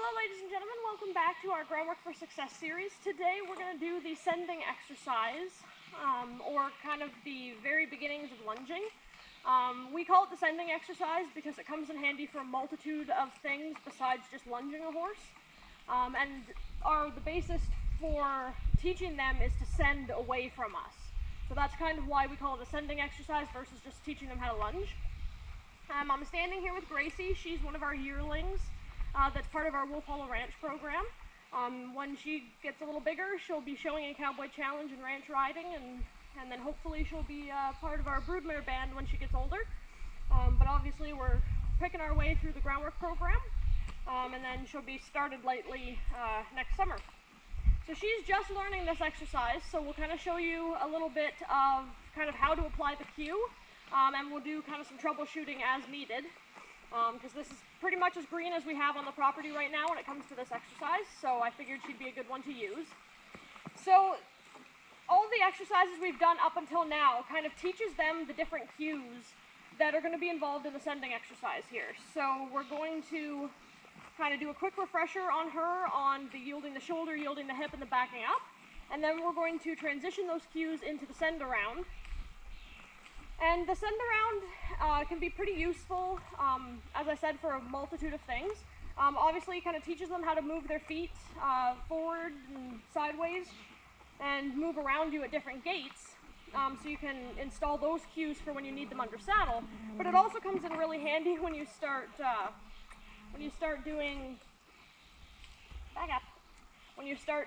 Hello ladies and gentlemen, welcome back to our Groundwork for Success series. Today we're going to do the sending exercise, or kind of the very beginnings of lunging. We call it the sending exercise because it comes in handy for a multitude of things besides just lunging a horse. The basis for teaching them is to send away from us. So that's kind of why we call it a sending exercise versus just teaching them how to lunge. I'm standing here with Gracie. She's one of our yearlings. That's part of our Wolf Hollow Ranch program. When she gets a little bigger, she'll be showing a Cowboy Challenge and ranch riding, and then hopefully she'll be part of our broodmare band when she gets older. But obviously we're picking our way through the Groundwork program, and then she'll be started lightly next summer. So she's just learning this exercise, so we'll kind of show you a little bit of kind of how to apply the cue, and we'll do kind of some troubleshooting as needed. Because this is pretty much as green as we have on the property right now when it comes to this exercise, so I figured she'd be a good one to use. So all the exercises we've done up until now kind of teaches them the different cues that are going to be involved in the sending exercise here. So we're going to kind of do a quick refresher on her on the yielding the shoulder, yielding the hip, and the backing up, and then we're going to transition those cues into the send around. And the send around can be pretty useful, as I said, for a multitude of things. Obviously, it kind of teaches them how to move their feet forward and sideways and move around you at different gaits, so you can install those cues for when you need them under saddle. But it also comes in really handy when you start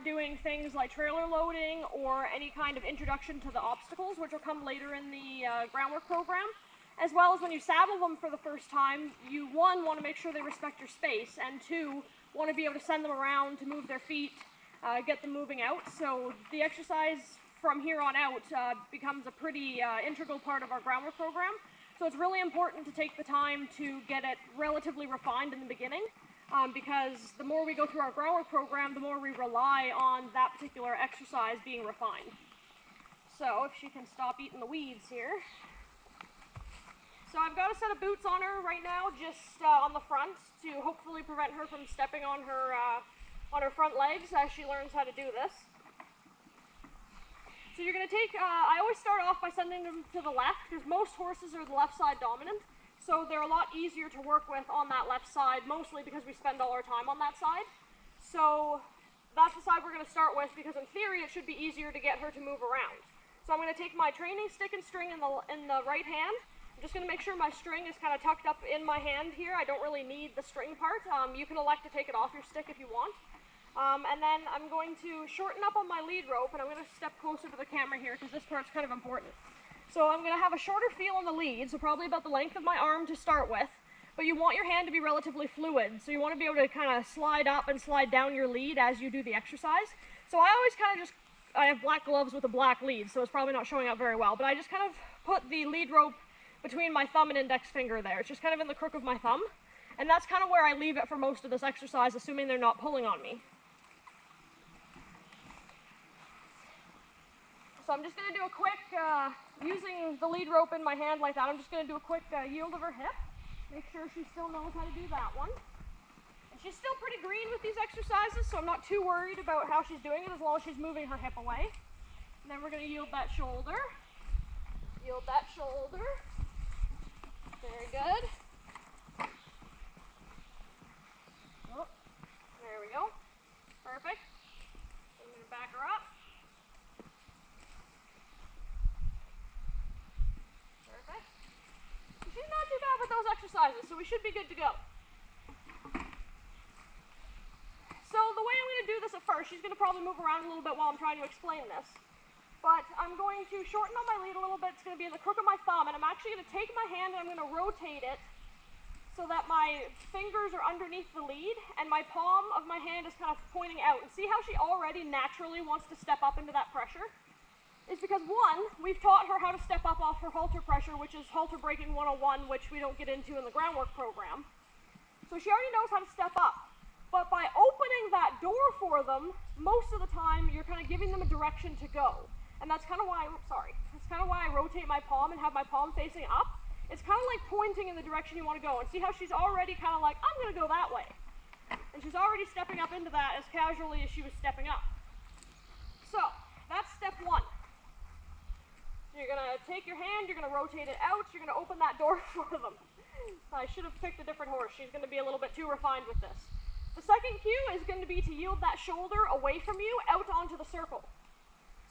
doing things like trailer loading or any kind of introduction to the obstacles, which will come later in the Groundwork program, as well as when you saddle them for the first time. You, one, want to make sure they respect your space, and two, want to be able to send them around to move their feet, get them moving out. So the exercise from here on out becomes a pretty integral part of our Groundwork program. So it's really important to take the time to get it relatively refined in the beginning. Because the more we go through our Groundwork program, the more we rely on that particular exercise being refined. So if she can stop eating the weeds here. So I've got a set of boots on her right now, just on the front, to hopefully prevent her from stepping on her front legs as she learns how to do this. So you're going to take, I always start off by sending them to the left, because most horses are the left side dominant. So they're a lot easier to work with on that left side, mostly because we spend all our time on that side. So that's the side we're going to start with, because in theory it should be easier to get her to move around. So I'm going to take my training stick and string in the right hand. I'm just going to make sure my string is kind of tucked up in my hand here. I don't really need the string part. You can elect to take it off your stick if you want. And then I'm going to shorten up on my lead rope, and I'm going to step closer to the camera here because this part's kind of important. So I'm going to have a shorter feel on the lead, so probably about the length of my arm to start with, but you want your hand to be relatively fluid, so you want to be able to kind of slide up and slide down your lead as you do the exercise. So I always kind of just, I have black gloves with a black lead, so it's probably not showing up very well, but I just kind of put the lead rope between my thumb and index finger there. It's just kind of in the crook of my thumb, and that's kind of where I leave it for most of this exercise, assuming they're not pulling on me. So I'm just going to do a quick, using the lead rope in my hand like that, I'm just going to do a quick yield of her hip. Make sure she still knows how to do that one. And she's still pretty green with these exercises, so I'm not too worried about how she's doing it as long as she's moving her hip away. And then we're going to yield that shoulder. Yield that shoulder. Very good. Oh, there we go. Perfect. I'm going to back her up. Perfect. She's not too bad with those exercises, so we should be good to go. So the way I'm going to do this at first, she's going to probably move around a little bit while I'm trying to explain this. But I'm going to shorten on my lead a little bit. It's going to be in the crook of my thumb, and I'm actually going to take my hand and I'm going to rotate it so that my fingers are underneath the lead and my palm of my hand is kind of pointing out. And see how she already naturally wants to step up into that pressure? It's because, one, we've taught her how to step up off her halter pressure, which is halter breaking 101, which we don't get into in the groundwork program. So she already knows how to step up. But by opening that door for them, most of the time you're kind of giving them a direction to go. And that's kind of why, oops, sorry, that's kind of why I rotate my palm and have my palm facing up. It's kind of like pointing in the direction you want to go. And see how she's already kind of like, I'm going to go that way. And she's already stepping up into that as casually as she was stepping up. So that's step one. You're going to take your hand, you're going to rotate it out, you're going to open that door for them. I should have picked a different horse. She's going to be a little bit too refined with this. The second cue is going to be to yield that shoulder away from you out onto the circle.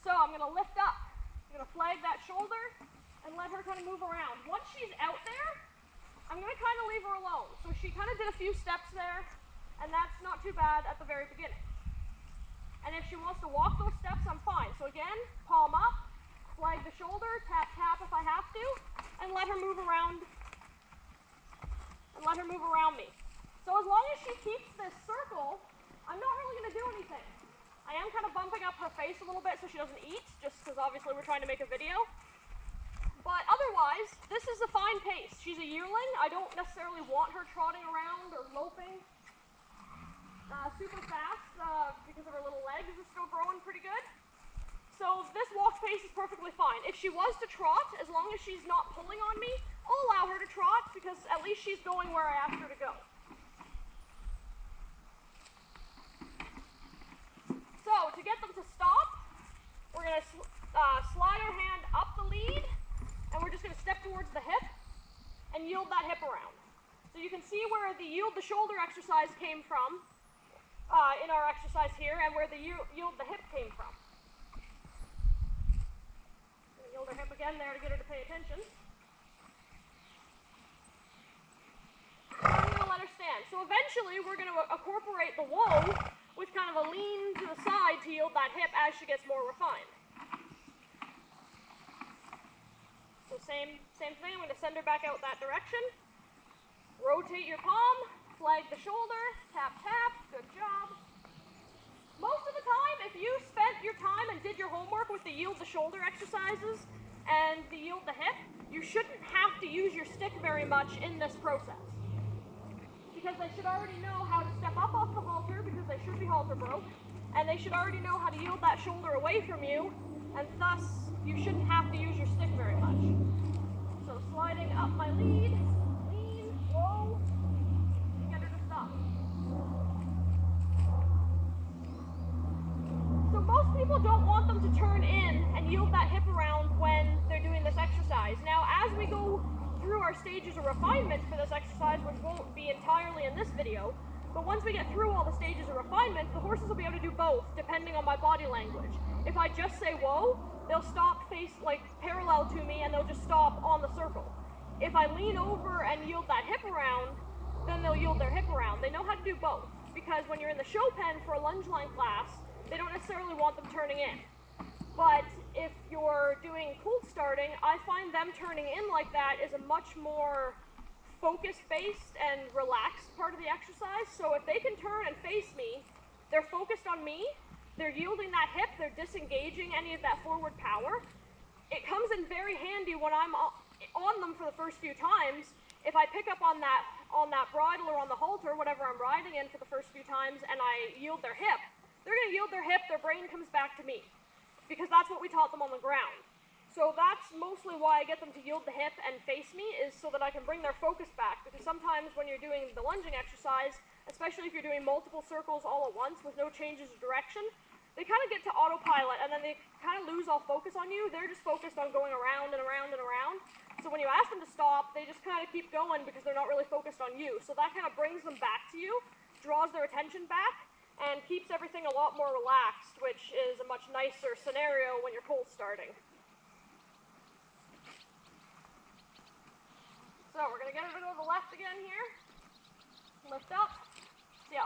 So I'm going to lift up, I'm going to flag that shoulder and let her kind of move around. Once she's out there, I'm going to kind of leave her alone. So she kind of did a few steps there, and that's not too bad at the very beginning. And if she wants to walk those steps, I'm fine. So again, palm up, flag the shoulder, tap, tap if I have to, and let her move around, me. So as long as she keeps this circle, I'm not really going to do anything. I am kind of bumping up her face a little bit so she doesn't eat, just because obviously we're trying to make a video. But otherwise, this is a fine pace. She's a yearling. I don't necessarily want her trotting around or loping super fast because of her little legs are still growing pretty good. So this walk pace is perfectly fine. If she was to trot, as long as she's not pulling on me, I'll allow her to trot because at least she's going where I asked her to go. So to get them to stop, we're going to slide our hand up the lead, and we're just going to step towards the hip and yield that hip around. So you can see where the yield the shoulder exercise came from in our exercise here, and where the yield the hip came from. Gonna yield her hip again there to get her to pay attention. And we're going to let her stand. So eventually we're going to incorporate the whoa with kind of a lean to the side to yield that hip as she gets more refined. So same thing, I'm going to send her back out that direction. Rotate your palm, flag the shoulder, tap, tap, good job. Most of the time, if you spent your time and did your homework with the yield the shoulder exercises and the yield the hip, you shouldn't have to use your stick very much in this process, because they should already know how to step up off the halter because they should be halter broke, and they should already know how to yield that shoulder away from you, and thus you shouldn't have to use your stick very much. So sliding up my lead, lean, whoa, and get her to stop. So most people don't want them to turn in and yield that hip around when they're doing this exercise. Now as we go through our stages of refinement for this exercise, which won't be entirely in this video, but once we get through all the stages of refinement, the horses will be able to do both depending on my body language. If I just say whoa, they'll stop face like parallel to me and they'll just stop on the circle. If I lean over and yield that hip around, then they'll yield their hip around. They know how to do both, because when you're in the show pen for a lunge line class, they don't necessarily want them turning in. But if you're doing cold starting, I find them turning in like that is a much more focus-based and relaxed part of the exercise. So if they can turn and face me, they're focused on me, they're yielding that hip, they're disengaging any of that forward power. It comes in very handy when I'm on them for the first few times. If I pick up on that bridle or on the halter, whatever I'm riding in for the first few times, and I yield their hip, they're going to yield their hip, their brain comes back to me. because that's what we taught them on the ground. So that's mostly why I get them to yield the hip and face me, is so that I can bring their focus back, because sometimes when you're doing the lunging exercise, especially if you're doing multiple circles all at once with no changes of direction, they kind of get to autopilot and then they kind of lose all focus on you. They're just focused on going around and around and around. So when you ask them to stop, they just kind of keep going because they're not really focused on you. So that kind of brings them back to you, draws their attention back, and keeps everything a lot more relaxed, which is a much nicer scenario when you're cold starting. So we're going to get her to go to the left again here, lift up, yeah,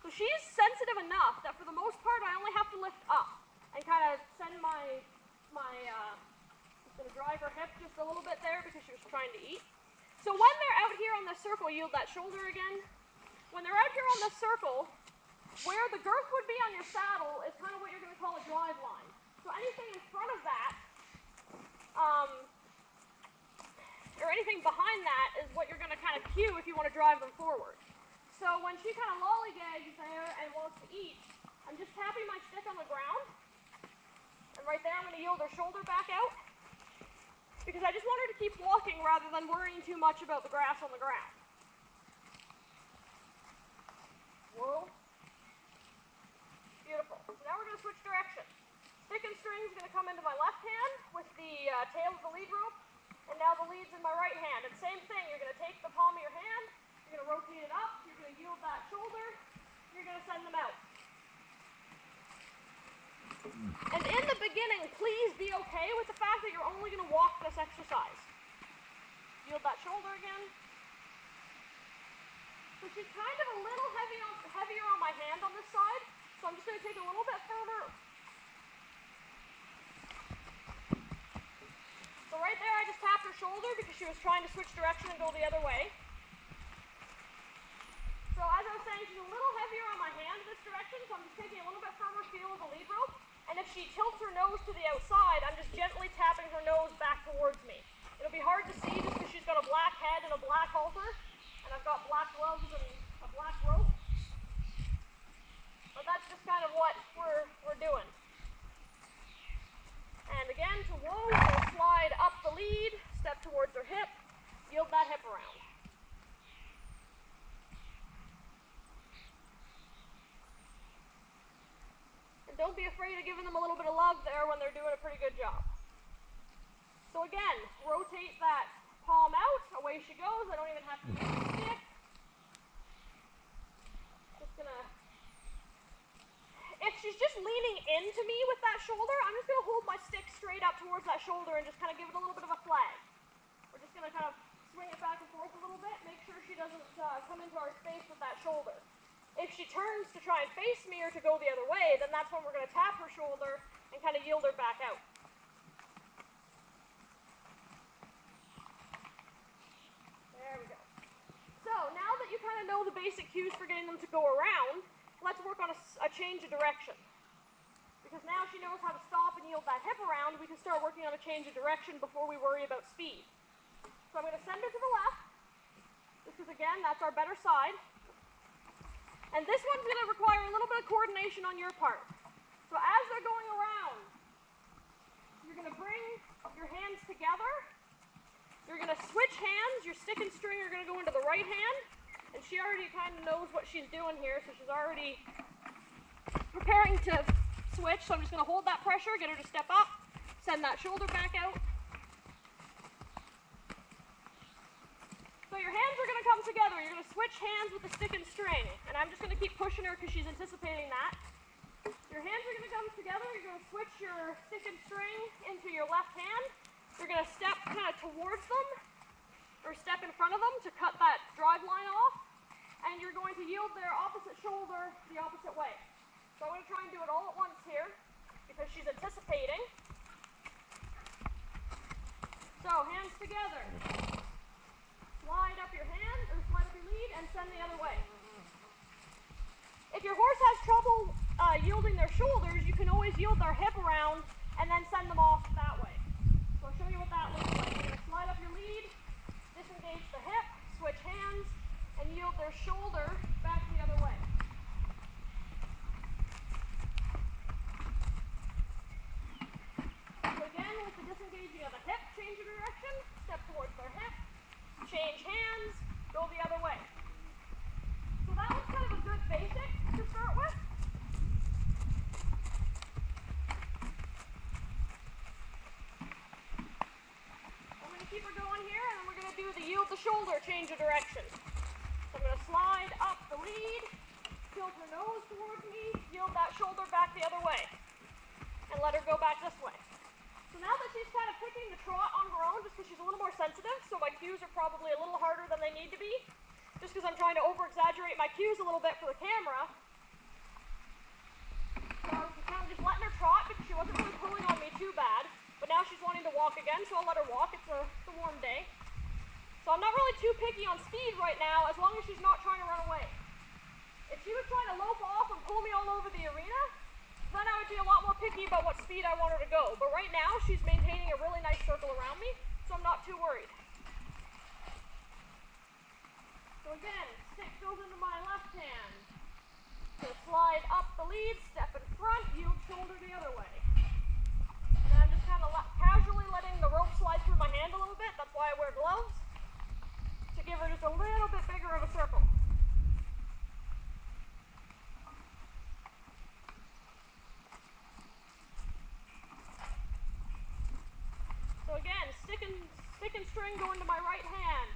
so she's sensitive enough that for the most part I only have to lift up and kind of send my just going to drive her hip just a little bit there because she was trying to eat. So when they're out here on the circle, yield that shoulder again, when they're out here on the circle, where the girth would be on your saddle is kind of what you're going to call a drive line. So anything in front of that, or anything behind that is what you're going to kind of cue if you want to drive them forward. So when she kind of lollygags there and wants to eat, I'm just tapping my stick on the ground, and right there I'm going to yield her shoulder back out, because I just want her to keep walking rather than worrying too much about the grass on the ground. Whoa. Beautiful. So now we're going to switch directions. Stick and string is going to come into my left hand with the tail of the lead rope. And now the lead's in my right hand. And same thing, you're going to take the palm of your hand, you're going to rotate it up, you're going to yield that shoulder, you're going to send them out. And in the beginning, please be okay with the fact that you're only going to walk this exercise. Yield that shoulder again. So she's kind of a little heavier on my hand on this side, so I'm just going to take a little bit further. So right there, I just tapped her shoulder because she was trying to switch direction and go the other way. So as I was saying, she's a little heavier on my hand this direction, so I'm just taking a little bit firmer feel of the lead rope. And if she tilts her nose to the outside, I'm just gently tapping her nose back towards me. It'll be hard to see just because she's got a black head and a black halter, and I've got black gloves and a black rope. But that's just kind of what we're doing. And again, to whoa, so slide up the lead, step towards her hip, yield that hip around. And don't be afraid of giving them a little bit of love there when they're doing a pretty good job. So again, rotate that palm out, away she goes, I don't even have to use the stick. Just gonna... If she's just leaning into me with that shoulder, I'm just going to hold my stick straight up towards that shoulder and just kind of give it a little bit of a flag. We're just going to kind of swing it back and forth a little bit, make sure she doesn't come into our space with that shoulder. If she turns to try and face me or to go the other way, then that's when we're going to tap her shoulder and kind of yield her back out. There we go. So now that you kind of know the basic cues for getting them to go around, let's work on a change of direction. Because now she knows how to stop and yield that hip around, we can start working on a change of direction before we worry about speed. So I'm going to send her to the left. This is, again, that's our better side. And this one's going to require a little bit of coordination on your part. So as they're going around, you're going to bring your hands together. You're going to switch hands. Your stick and string are going to go into the right hand. And she already kind of knows what she's doing here, so she's already preparing to switch. So I'm just going to hold that pressure, get her to step up, send that shoulder back out. So your hands are going to come together. You're going to switch hands with the stick and string. And I'm just going to keep pushing her because she's anticipating that. Your hands are going to come together. You're going to switch your stick and string into your left hand. You're going to step kind of towards them, or step in front of them to cut that drive line off, and you're going to yield their opposite shoulder the opposite way. So I'm going to try and do it all at once here, because she's anticipating. So hands together. Slide up your hand, or slide up your lead, and send the other way. If your horse has trouble yielding their shoulders, you can always yield their hip around, and then send them off that way. So I'll show you what that looks like. You're going to slide up your lead, disengage the hip, switch hands, and yield their shoulder back the other way. change hands, go the other way. So that was kind of a good basic to start with. I'm going to keep her going here, and then we're going to do the yield the shoulder, change of direction. So I'm going to slide up the lead, tilt her nose towards me, yield that shoulder back the other way, and let her go back this way. So now that she's kind of picking the trot on her own, just because she's a little more sensitive, so my cues are probably a little harder than they need to be, just because I'm trying to over-exaggerate my cues a little bit for the camera. So I was kind of just letting her trot because she wasn't really pulling on me too bad, but now she's wanting to walk again, so I'll let her walk. It's a warm day. So I'm not really too picky on speed right now, as long as she's not trying to run away. If she was trying to lope off and pull me all over the arena, then I would be a lot more picky about what speed I want her to go. But right now, she's maintaining a really nice circle around me, so I'm not too worried. So again, stick goes into my left hand. So slide up the lead, step in front, yield shoulder the other way. And I'm just kind of casually letting the rope slide through my hand a little bit. That's why I wear gloves, to give her just a little bit bigger of a circle. Stick and string go into my right hand.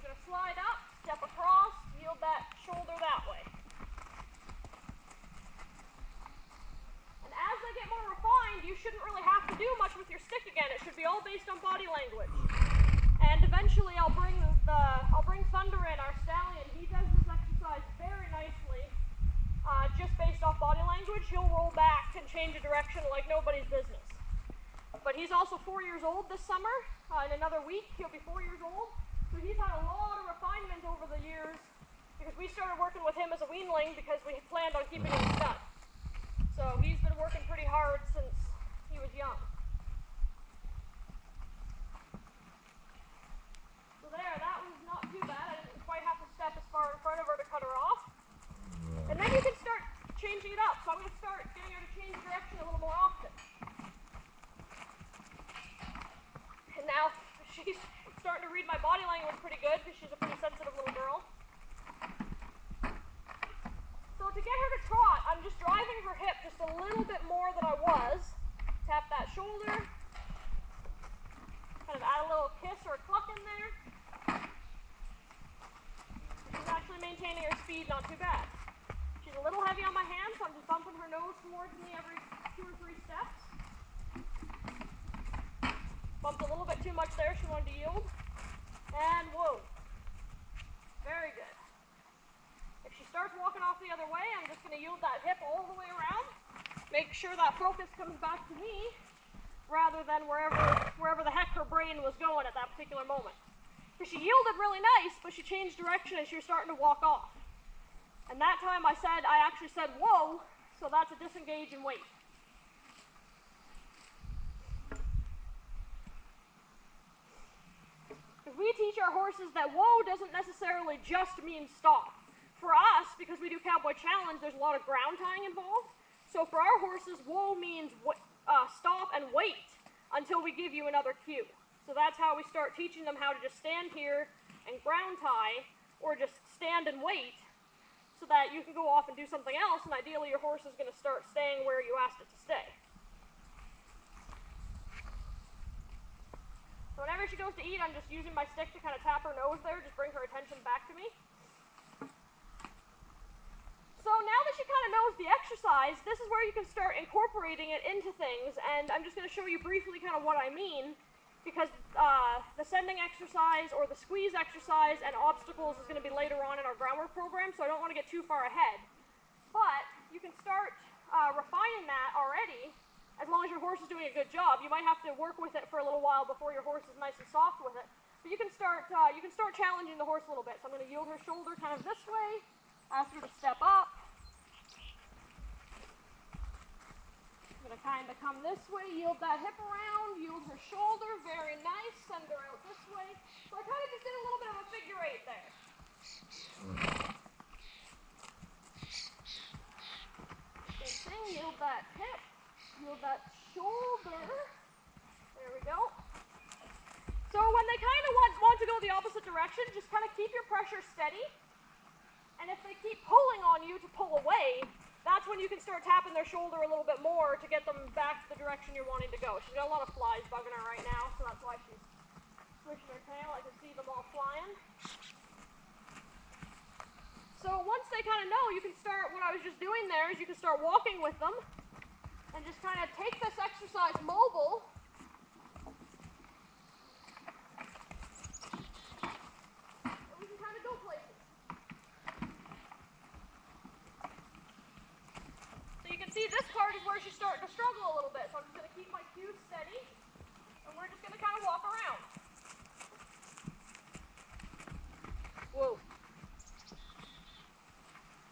I'm going to slide up, step across, yield that shoulder that way. And as I get more refined, you shouldn't really have to do much with your stick again. It should be all based on body language. And eventually I'll bring Thunder in, our stallion. He does this exercise very nicely, just based off body language. He'll roll back and change a direction like nobody's business. But he's also 4 years old this summer. In another week, he'll be 4 years old. So he's had a lot of refinement over the years, because we started working with him as a weanling because we planned on keeping him stud. So he's been working pretty hard since he was young. So there, that was not too bad. I didn't quite have to step as far in front of her to cut her off. And then you can start changing it up. So I'm going to start getting her to change direction a little more often. Now she's starting to read my body language pretty good, because she's a pretty sensitive little girl. So to get her to trot, I'm just driving her hip just a little bit more than I was. Tap that shoulder, kind of add a little kiss or a cluck in there. She's actually maintaining her speed, not too bad. She's a little heavy on my hand, so I'm just bumping her nose towards me every 2 or 3 steps. Bumped a little bit too much there, she wanted to yield. And whoa. Very good. If she starts walking off the other way, I'm just going to yield that hip all the way around. Make sure that focus comes back to me, rather than wherever the heck her brain was going at that particular moment. Because she yielded really nice, but she changed direction and she was starting to walk off. And that time I actually said, whoa, so that's a disengage and wait. We teach our horses that whoa doesn't necessarily just mean stop. For us, because we do Cowboy Challenge, there's a lot of ground tying involved. So for our horses, whoa means stop and wait until we give you another cue. So that's how we start teaching them how to just stand here and ground tie, or just stand and wait, so that you can go off and do something else, and ideally your horse is going to start staying where you asked it to stay. So whenever she goes to eat, I'm just using my stick to kind of tap her nose there, just bring her attention back to me. So now that she kind of knows the exercise, this is where you can start incorporating it into things, and I'm just going to show you briefly kind of what I mean, because the sending exercise or the squeeze exercise and obstacles is going to be later on in our groundwork program, so I don't want to get too far ahead. But you can start refining that already. As long as your horse is doing a good job, you might have to work with it for a little while before your horse is nice and soft with it. But you can start challenging the horse a little bit. So I'm going to yield her shoulder kind of this way, ask her to step up. I'm going to kind of come this way, yield that hip around, yield her shoulder, very nice, send her out this way. So I kind of just did a little bit of a figure eight there. Good thing, yield that hip. Yield that shoulder. There we go. So when they kind of want to go go the opposite direction, just kind of keep your pressure steady. And if they keep pulling on you to pull away, that's when you can start tapping their shoulder a little bit more to get them back to the direction you're wanting to go. She's got a lot of flies bugging her right now, so that's why she's swishing her tail. I can see them all flying. So once they kind of know, you can start, what I was just doing there is you can start walking with them and just kind of take this exercise mobile. See, this part is where she's starting to struggle a little bit, so I'm just going to keep my cues steady, and we're just going to kind of walk around. Whoa.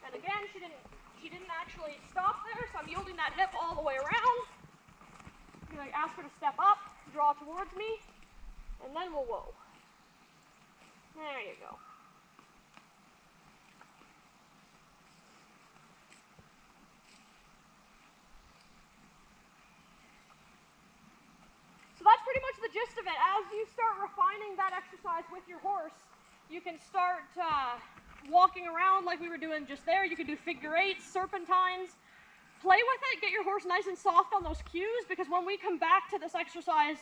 And again, she didn't actually stop there, so I'm yielding that hip all the way around. I'm going to ask her to step up, draw towards me, and then we'll whoa. There you go. Gist of it, as you start refining that exercise with your horse, you can start walking around like we were doing just there. You can do figure eights, serpentines, play with it, get your horse nice and soft on those cues, because when we come back to this exercise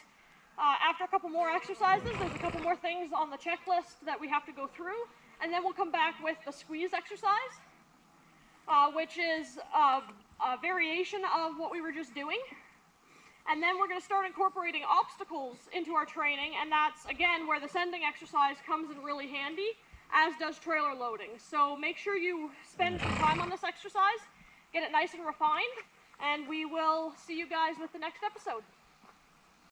after a couple more exercises, there's a couple more things on the checklist that we have to go through, and then we'll come back with the squeeze exercise, which is a variation of what we were just doing. And then we're going to start incorporating obstacles into our training, and that's, again, where the sending exercise comes in really handy, as does trailer loading. So make sure you spend some time on this exercise, get it nice and refined, and we will see you guys with the next episode.